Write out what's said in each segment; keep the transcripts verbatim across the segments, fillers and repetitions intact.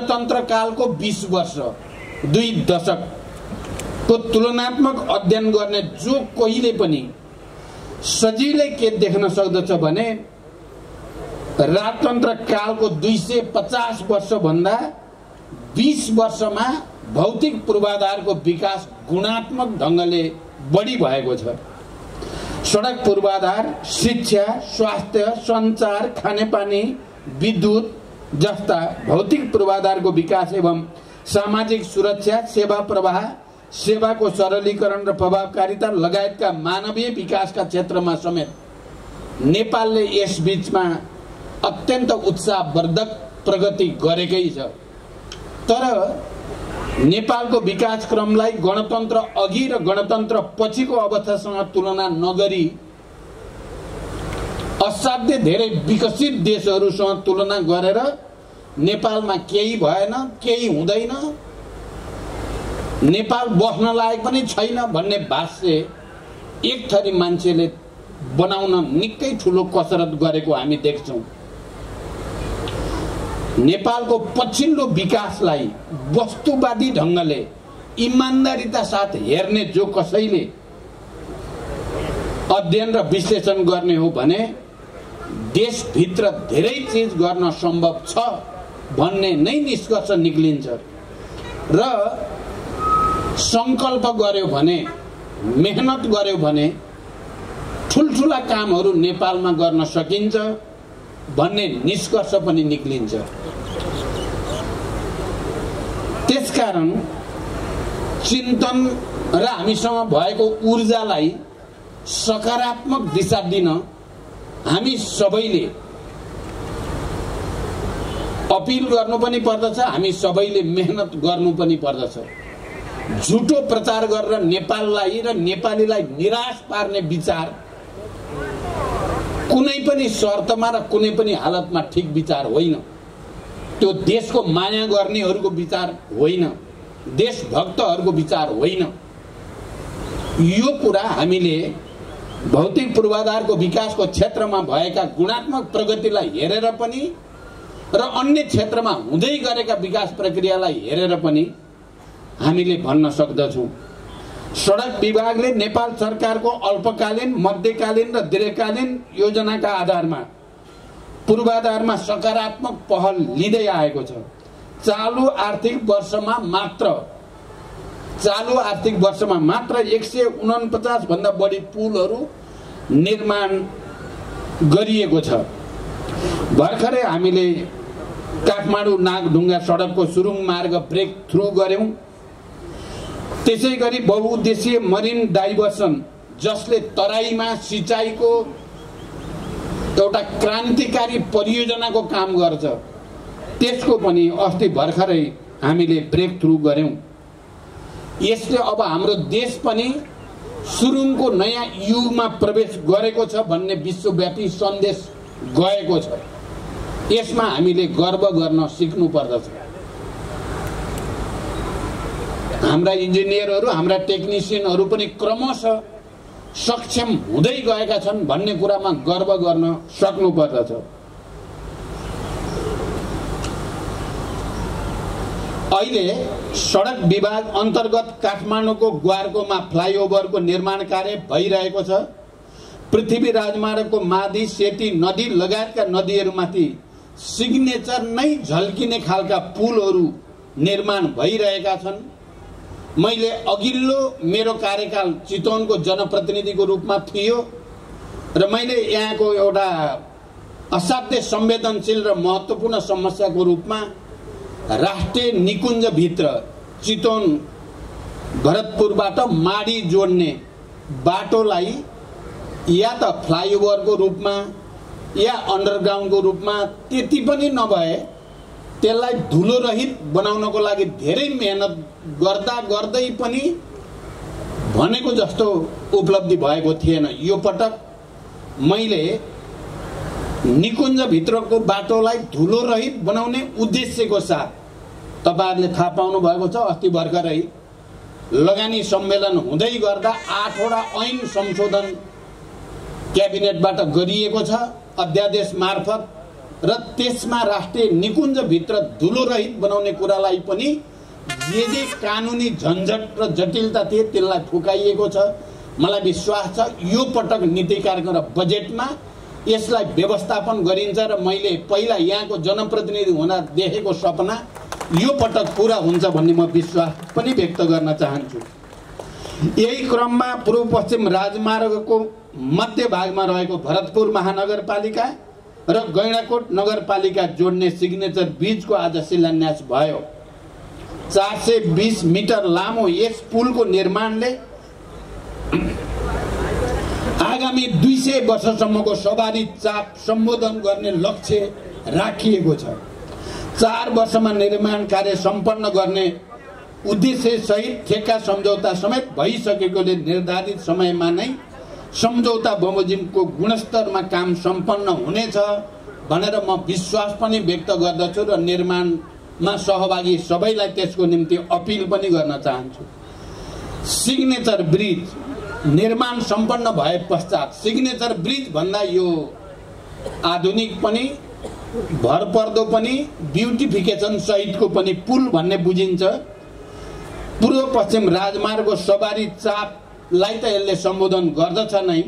गणतन्त्र काल को बीस वर्ष दुई दशक को तुलनात्मक अध्ययन करने जो कोहीले पनि सजिलै के देख्न सक्दछ भने राजतन्त्र काल को दुई सय पचास वर्ष भन्दा बीस वर्ष में भौतिक पूर्वाधार को विकास गुणात्मक ढंगले बढी भएको छ। सड़क पूर्वाधार, शिक्षा, स्वास्थ्य, संचार, खानेपानी, विद्युत जस्ता भौतिक पूर्वाधार को विकास एवं सामाजिक सुरक्षा, सेवा प्रवाह, सेवा को सरलीकरण र प्रभावकारिता लगायतका मानवीय विकास का क्षेत्र में समेत नेपालले यस बीचमा अत्यंत उत्साहवर्धक प्रगति गरेकै छ। तर नेपालको विकास क्रमलाई गणतन्त्र अघि र गणतन्त्र पछिको अवस्थासँग तुलना नगरी असाध्य धेरै विकसित देशहरुसँग तुलना गरेर नेपालमा केही भएन, केही हुँदैन, नेपाल बस्न लायक पनि छैन भन्ने भाष्य एक थरी मान्छेले बनाउन निकै ठूलो कसरत गरेको हामी देख्छौं। नेपालको पछिल्लो विकासलाई वस्तुवादी ढंगले इमानदारीता साथ हेर्ने जो कसैले अध्ययन र विश्लेषण गर्ने हो भने देश भित्र धेरै चीज गर्न सम्भव छ भन्ने नै निष्कर्ष निकलिन्छ र संकल्प गर्यो भने, मेहनत गर्यो भने ठुलठुला कामहरु नेपालमा गर्न सकिन्छ भन्ने निष्कर्ष पनि निकलिन्छ। त्यसकारण चिन्तन र हामीसँग भएको ऊर्जालाई सकारात्मक दिशा दिन हामी सबैले अपील गर्नु पनि पर्दछ, हामी सबैले मेहनत गर्नु पनि पर्दछ। झुटो प्रचार गरेर नेपाललाई र नेपालीलाई निराश पार्ने विचार कुनै पनि शर्तमा र कुनै पनि हालतमा ठीक विचार होइन। त्यो देशको माया गर्नेहरुको विचार होइन, देशभक्तहरुको विचार होइन। यो कुरा हामीले भौतिक पूर्वाधार को विकास को क्षेत्र में भएका गुणात्मक प्रगतिलाई हेरेर पनि र अन्य क्षेत्र में हुँदै गरेका विकास प्रक्रियालाई हेरेर पनि हामीले भन्न सक्दछौं। सड़क विभागले नेपाल सरकार को अल्पकालीन, मध्यकालीन र दीर्घकालीन योजना का आधार में पूर्वाधार में सकारात्मक पहल लिँदै आएको छ। चालू आर्थिक वर्ष में मात्र चालू आर्थिक वर्ष में मात्र एक सौ उनपचास भन्दा बढी पुलहरु निर्माण गरिएको छ। भर्खरै हामीले काठमाडौँ नागढुङ्गा सड़क को सुरुङ मार्ग ब्रेक थ्रू गर्यौं। त्यसैगरी बहुउद्देशीय मरीन डाइभर्सन जसले तराईमा सिंचाईको एउटा क्रान्तिकारी परियोजनाको काम गर्छ त्यसको पनि अस्ति भर्खरै हामीले ब्रेक थ्रू गर्यौं। यसले अब हाम्रो देश पनि सुरुङको नयाँ युगमा प्रवेश गरेको छ भन्ने विश्वव्यापी सन्देश गएको छ। यसमा हामीले गर्व गर्न सिक्नु पर्दछ। हाम्रा इन्जिनियरहरु, हाम्रा टेक्निशियनहरु पनि क्रमशः सक्षम हुँदै गएका छन् भन्ने कुरामा गर्व गर्न सक्नु पर्दछ। अहिले सड़क विभाग अंतर्गत काठमाडौँको ग्वारकोमा फ्लाइओभरको निर्माण कार्य भइरहेको छ। पृथ्वी राजमार्गको मादी, सेती नदी लगायतका नदीहरूमाथि सिग्नेचर नै झल्किने खालका पुलहरू निर्माण भइरहेका छन्। मैले अघिल्लो मेरो कार्यकाल चितवनको जनप्रतिनिधिको रूपमा थियो र मैले यहाँको एउटा असाध्यै संवेदनशील र महत्त्वपूर्ण समस्याको रूपमा राष्ट्रिय निकुञ्ज भित्र चितवन भरतपुरबाट माडी जोड्ने बाटोलाई या त फ्लाइओभर को रूप में या अंडरग्राउंड को रूप में त्यति पनि नभए त्यसलाई धुलो रहित बनाउनको लागि धेरै मेहनत गर्दा गर्दै पनि भनेको जस्तो उपलब्धि भएको थिएन। यो पटक मैले निकुञ्ज भित्रको बाटोलाई धुलो रहित बनाउने उद्देश्यको साथ तपाईहरुले थाहा पाउनु भएको छ अस्ति भर्खरै लगानी सम्मेलन हुँदै गर्दा आठवटा ऐन संशोधन क्याबिनेटबाट गरिएको छ। अध्यादेश मार्फत र त्यसमा राष्ट्रिय निकुञ्ज भित्र धुलो रहित बनाउने कुरालाई पनि जे जे कानुनी झन्झट र जटिलता थिए त्यसलाई फुकाइएको छ। मलाई विश्वास छ यो पटक नीति कार्यक्रम र बजेटमा यसलाई व्यवस्थापन गरिन्छ र मैले पहिला यहाँको जनप्रतिनिधि हुन देखेको सपना यो पटक पूरा हुन्छ भन्ने म विश्वास पनि व्यक्त गर्न चाहन्छु। यही क्रममा पूर्व पश्चिम राजमार्गको मध्य भागमा रहेको भरतपुर महानगरपालिका र गैंडाकोट नगरपालिका जोड्ने सिग्नेचर ब्रिजको आज शिलान्यास भयो। चार सौ बीस मीटर लामो यस पुलको निर्माणले आगामी दुई सय वर्षसम्मको सवारी चाप सम्बोधन गर्ने लक्ष्य राखिएको छ। चार वर्षमा निर्माण कार्य सम्पन्न गर्ने उद्देश्य सहित ठेक्का सम्झौता समेत भइसकेकोले निर्धारित समयमा नै सम्झौता बमोजिमको गुणस्तरमा काम सम्पन्न हुनेछ भनेर म विश्वास पनि व्यक्त गर्दछु र निर्माणमा सहभागी सबैलाई त्यसको निम्ति अपिल पनि गर्न चाहन्छु। सिग्नेचर ब्रिज निर्माण सम्पन्न भए पश्चात सिग्नेचर ब्रिज भन्दा यो आधुनिक पनि भरपर्दो पनि ब्युटिफिकेसन सहितको पनि पुल भन्ने बुझिन्छ। पूर्व पश्चिम राजमार्गको सवारी चाप लाई त यसले सम्बोधन गर्दछ नै,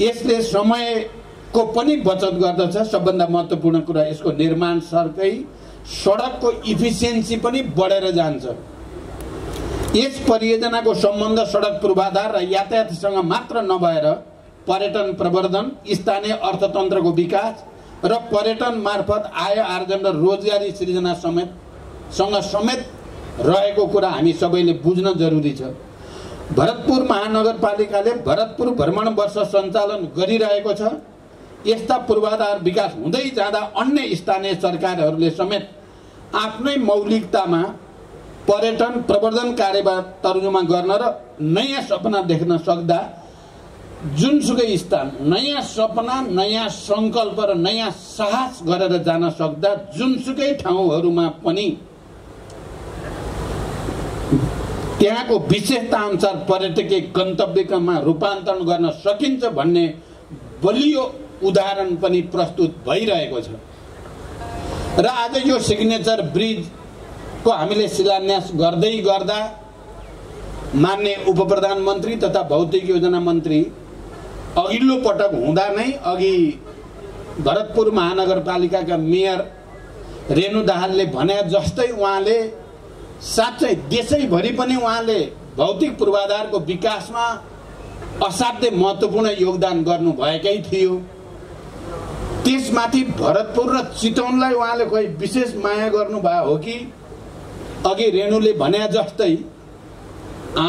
यसले समयको पनि बचत गर्दछ। सबभन्दा महत्त्वपूर्ण कुरा यसको निर्माण सरकै सडकको इफिसियन्सी पनि बढेर जान्छ। यस परियोजनाको सम्बन्ध सडक पूर्वाधार र यातायातसँग मात्र नभएर पर्यटन प्रवर्धन, स्थानीय अर्थतन्त्रको विकास र पर्यटन मार्फत आय आर्जन र रोजगारी सृजना समेत सँग समेत रहेको कुरा हामी सबैले बुझ्न जरुरी छ। भरतपुर महानगरपालिकाले भरतपुर भ्रमण वर्ष सञ्चालन गरिरहेको छ। यस्ता पूर्वाधार विकास हुँदै जाँदा अन्य स्थानीय सरकारहरूले समेत आफ्नै मौलिकतामा पर्यटन प्रवर्धन कार्यबाट तर्जुमा गर्न र नयाँ सपना देख्न सक्दा जुनसुकै स्थान नयाँ सपना, नयाँ सङ्कल्प र नयाँ साहस गरेर जान सक्दा जुनसुकै ठाउँहरूमा पनि त्यहाँको विशेषता अनुसार पर्यटकीय गन्तव्यमा रूपान्तरण गर्न सकिन्छ भन्ने बलियो उदाहरण पनि प्रस्तुत भइरहेको छ। र आज यो सिग्नेचर ब्रिजको हामीले शिलान्यास गर्दै गर्दा मान्य उपप्रधानमन्त्री तथा भौतिक योजना मन्त्री अघिल्लो पटक हुँदा नै अघि भरतपुर महानगरपालिकाका मेयर रेणु दाहालले भने जस्तै उहाँले साँच्चै देशैभरि पनि उहाँले भौतिक पूर्वाधारको विकासमा असाध्यै महत्त्वपूर्ण योगदान गर्नुभएकै थियो। त्यसमाथि भरतपुर र चितवनलाई उहाँले कोही विशेष माया गर्नुभयो हो कि अघि रेणुले भने जस्तै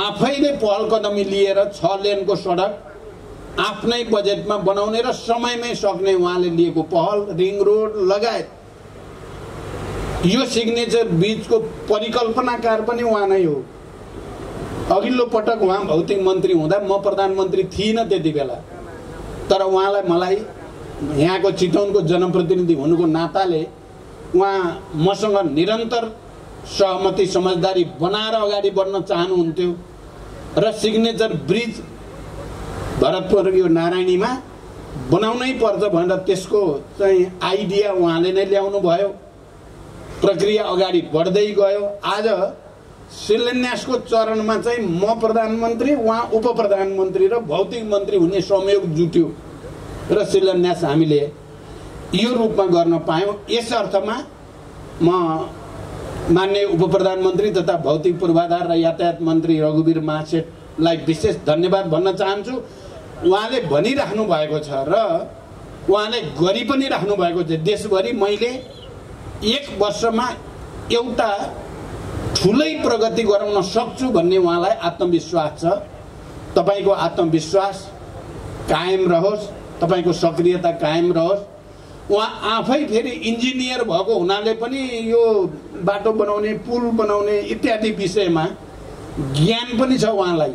आफैले पहल कदमी लिएर छ लेनको सडक आफ्नै बजेटमा बनाउने र समयमै सक्ने उहाँले लिएको पहल, रिङ रोड लगायत यो सिग्नेचर ब्रिजको परिकल्पनाकार पनि उहाँ नै हो। अघिल्लो पटक उहाँ भौतिक मन्त्री हुँदा म प्रधानमन्त्री थिइनँ त्यति बेला, तर उहाँलाई मलाई यहाँको चितवनको जनप्रतिनिधि हुनुको नाताले उहाँ मसँग निरन्तर सहमति समझदारी बनाएर अगाडि बढ्न चाहनुहुन्थ्यो र सिग्नेचर ब्रिज भरतपुर यो नारायणीमा बनाउनै पर्छ भनेर त्यसको चाहिँ आइडिया उहाँले नै ल्याउनु भयो। प्रक्रिया अगाडि बढ्दै गयो। आज शिलान्यासको चरणमा चाहिँ म प्रधानमन्त्री, उहाँ उप प्रधानमन्त्री र भौतिक मन्त्री हुने संयोग जुट्यो र शिलान्यास हामीले यो रूपमा गर्न पायौँ। यस अर्थमा म माननीय उप प्रधानमन्त्री तथा भौतिक पूर्वाधार र यातायात मन्त्री रघुवीर महासेठलाई विशेष धन्यवाद भन्न चाहन्छु। उहाँले भनिराख्नु भएको छ र उहाँले गरि पनि राख्नु भएको छ। देशभरि मैले एक वर्षमा एउटा ठुलै प्रगति गराउन सक्छु भन्ने उहाँलाई आत्मविश्वास छ। तपाईको आत्मविश्वास कायम रहोस्, तपाईको सक्रियता कायम रहोस्। उहाँ आफै फेरि इन्जिनियर भएको हुनाले पनि यो बाटो बनाउने, पुल बनाउने इत्यादि विषयमा ज्ञान पनि छ उहाँलाई।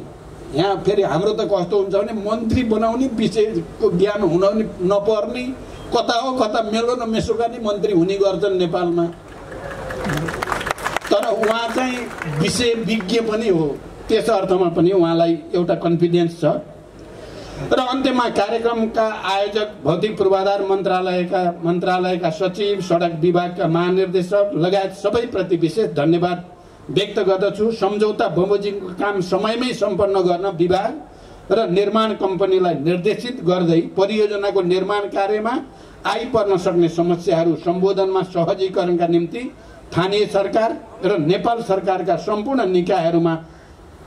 यहाँ फेरि हाम्रो त कस्तो हुन्छ भने मन्त्री बनाउने विषयको ज्ञान हुन नपर्ने, कता हो कता मेलो न मेसोका नि मन्त्री हुने गर्छन् नेपालमा, तर उहाँ चाहिँ विषय विज्ञ पनि हो। त्यस अर्थमा पनि उहाँलाई एउटा कन्फिडेन्स छ। र अन्त्यमा कार्यक्रमका आयोजक भौतिक पूर्वाधार मन्त्रालयका मन्त्रालयका सचिव, सडक विभागका महानिर्देशक लगायत सबैप्रति विशेष धन्यवाद व्यक्त गर्दछु। सम्झौता बमोजिमको काम समयमै सम्पन्न गर्न विभाग र निर्माण कम्पनीलाई निर्देशित गर्दै परियोजनाको निर्माण कार्यमा आइपर्न सक्ने समस्याहरू सम्बोधनमा सहजीकरणका निम्ति स्थानीय सरकार र नेपाल सरकारका सम्पूर्ण निकायहरूमा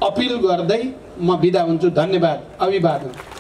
अपिल गर्दै म बिदा हुन्छु। धन्यवाद। अभिवादन।